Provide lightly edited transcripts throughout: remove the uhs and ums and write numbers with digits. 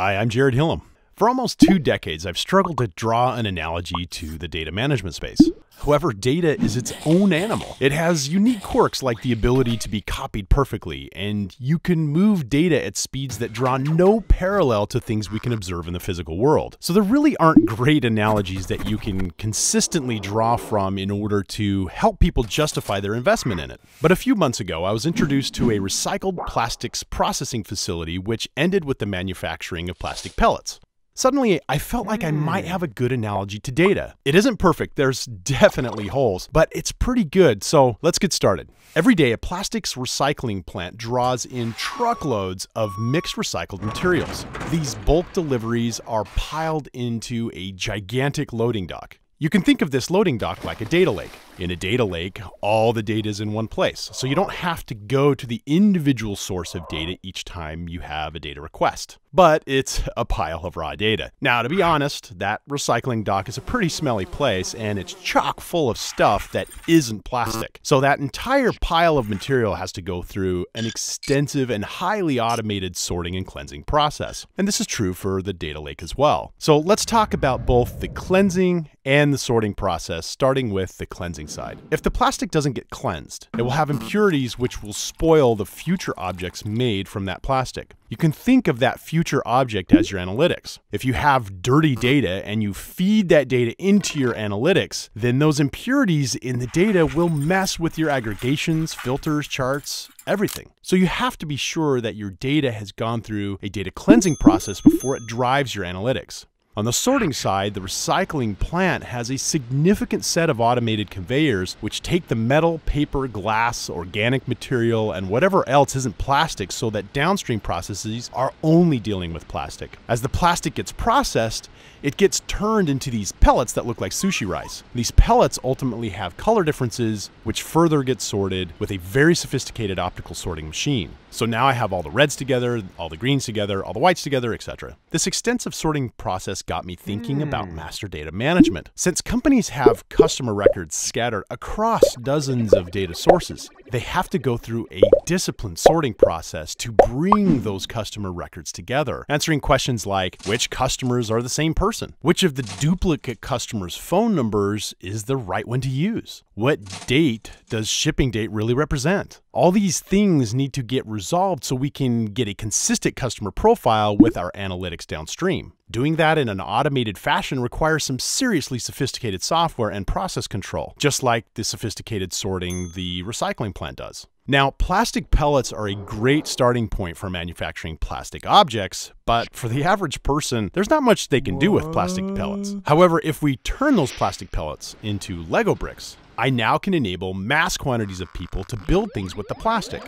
Hi, I'm Jared Hillam. For almost 2 decades, I've struggled to draw an analogy to the data management space. However, data is its own animal. It has unique quirks like the ability to be copied perfectly, and you can move data at speeds that draw no parallel to things we can observe in the physical world. So there really aren't great analogies that you can consistently draw from in order to help people justify their investment in it. But a few months ago, I was introduced to a recycled plastics processing facility which ended with the manufacturing of plastic pellets. Suddenly, I felt like I might have a good analogy to data. It isn't perfect, there's definitely holes, but it's pretty good, so let's get started. Every day, a plastics recycling plant draws in truckloads of mixed recycled materials. These bulk deliveries are piled into a gigantic loading dock. You can think of this loading dock like a data lake. In a data lake, all the data is in one place, so you don't have to go to the individual source of data each time you have a data request. But it's a pile of raw data. Now, to be honest, that recycling dock is a pretty smelly place, and it's chock full of stuff that isn't plastic. So that entire pile of material has to go through an extensive and highly automated sorting and cleansing process. And this is true for the data lake as well. So let's talk about both the cleansing and the sorting process, starting with the cleansing side. If the plastic doesn't get cleansed, it will have impurities which will spoil the future objects made from that plastic. You can think of that future object as your analytics. If you have dirty data and you feed that data into your analytics, then those impurities in the data will mess with your aggregations, filters, charts, everything. So you have to be sure that your data has gone through a data cleansing process before it drives your analytics. On the sorting side, the recycling plant has a significant set of automated conveyors which take the metal, paper, glass, organic material, and whatever else isn't plastic so that downstream processes are only dealing with plastic. As the plastic gets processed, it gets turned into these pellets that look like sushi rice. These pellets ultimately have color differences which further get sorted with a very sophisticated optical sorting machine. So now I have all the reds together, all the greens together, all the whites together, etc. This extensive sorting process got me thinking about master data management. Since companies have customer records scattered across dozens of data sources, they have to go through a disciplined sorting process to bring those customer records together, answering questions like, which customers are the same person? Which of the duplicate customers' phone numbers is the right one to use? What date does shipping date really represent? All these things need to get resolved so we can get a consistent customer profile with our analytics downstream. Doing that in an automated fashion requires some seriously sophisticated software and process control, just like the sophisticated sorting the recycling plant does. Now, plastic pellets are a great starting point for manufacturing plastic objects, but for the average person, there's not much they can do with plastic pellets. However, if we turn those plastic pellets into Lego bricks, I now can enable mass quantities of people to build things with the plastic.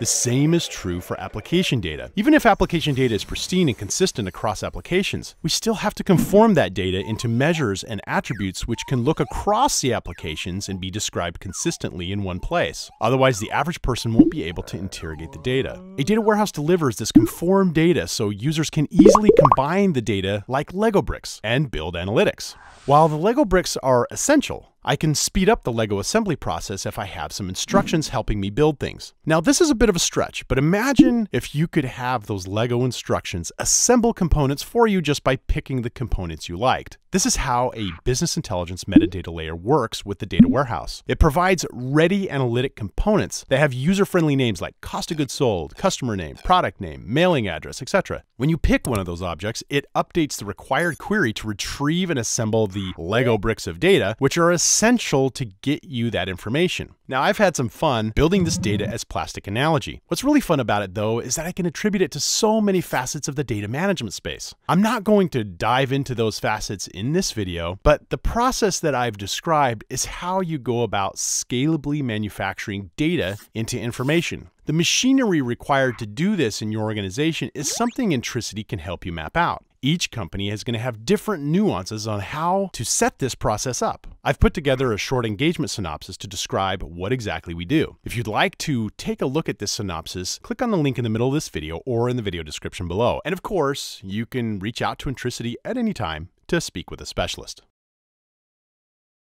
The same is true for application data. Even if application data is pristine and consistent across applications, we still have to conform that data into measures and attributes which can look across the applications and be described consistently in one place. Otherwise, the average person won't be able to interrogate the data. A data warehouse delivers this conformed data so users can easily combine the data like Lego bricks and build analytics. While the Lego bricks are essential, I can speed up the Lego assembly process if I have some instructions helping me build things. Now, this is a bit of a stretch, but imagine if you could have those Lego instructions assemble components for you just by picking the components you liked. This is how a business intelligence metadata layer works with the data warehouse. It provides ready analytic components that have user-friendly names like cost of goods sold, customer name, product name, mailing address, etc. When you pick one of those objects, it updates the required query to retrieve and assemble the Lego bricks of data, which are essential to get you that information. Now, I've had some fun building this data as plastic analogy. What's really fun about it, though, is that I can attribute it to so many facets of the data management space. I'm not going to dive into those facets in this video, but the process that I've described is how you go about scalably manufacturing data into information. The machinery required to do this in your organization is something Intricity can help you map out. Each company is going to have different nuances on how to set this process up. I've put together a short engagement synopsis to describe what exactly we do. If you'd like to take a look at this synopsis, click on the link in the middle of this video or in the video description below. And of course, you can reach out to Intricity at any time to speak with a specialist.